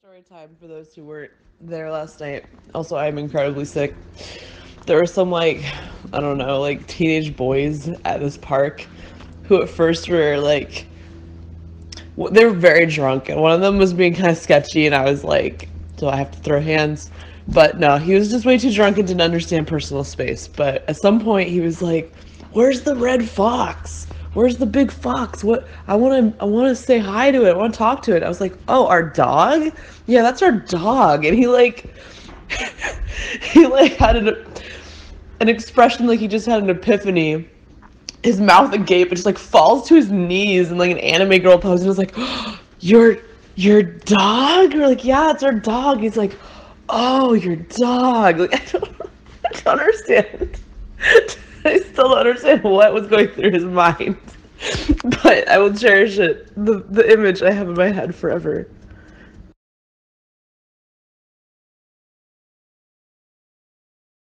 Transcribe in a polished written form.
Story time for those who weren't there last night. Also, I'm incredibly sick. There were some, I don't know, teenage boys at this park who at first were, they were very drunk, and one of them was being kind of sketchy, and I was like, do I have to throw hands? But no, he was just way too drunk and didn't understand personal space. But at some point, he was like, where's the red fox? Where's the big fox? What? I want to say hi to it. I want to talk to it. I was like, oh, our dog? Yeah, that's our dog. And he had an expression like he just had an epiphany. His mouth agape, it just falls to his knees in an anime girl pose, and was like, oh, your dog? We're like, yeah, it's our dog. He's like, oh, your dog. I don't understand. I still don't understand what was going through his mind, but I will cherish it, the image I have in my head forever.